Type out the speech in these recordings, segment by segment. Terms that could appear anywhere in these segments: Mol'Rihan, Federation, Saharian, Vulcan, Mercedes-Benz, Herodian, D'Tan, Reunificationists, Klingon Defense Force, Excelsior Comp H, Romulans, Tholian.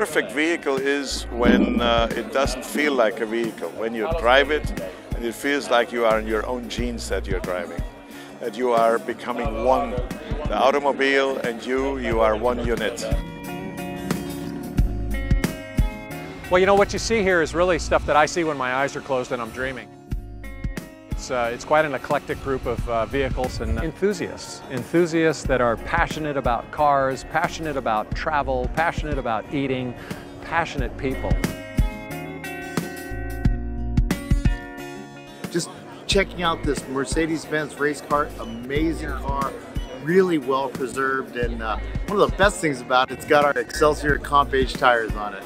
perfect vehicle is when it doesn't feel like a vehicle. When you drive it, and it feels like you are in your own jeans that you're driving, that you are becoming one. The automobile and you are one unit. Well, you know, what you see here is really stuff that I see when my eyes are closed and I'm dreaming. It's quite an eclectic group of vehicles and enthusiasts. Enthusiasts that are passionate about cars, passionate about travel, passionate about eating, passionate people. Just checking out this Mercedes-Benz race car, amazing car, really well preserved, and one of the best things about it, it's got our Excelsior Comp H tires on it.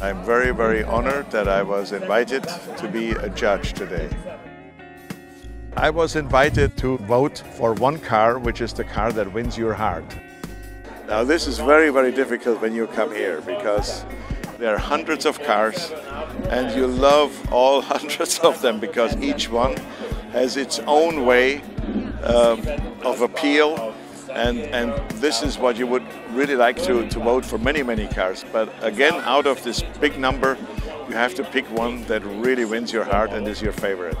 I'm very, very honored that I was invited to be a judge today. I was invited to vote for one car, which is the car that wins your heart. Now this is very, very difficult when you come here, because there are hundreds of cars and you love all hundreds of them, because each one has its own way of appeal. And this is what you would really like to vote for, many, many cars. But again, out of this big number, you have to pick one that really wins your heart and is your favorite.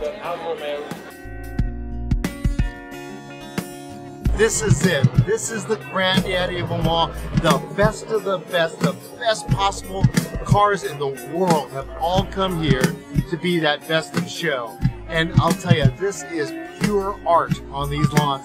This is it. This is the granddaddy of them all. The best of the best, possible cars in the world have all come here to be that best of show. And I'll tell you, this is pure art on these lawns.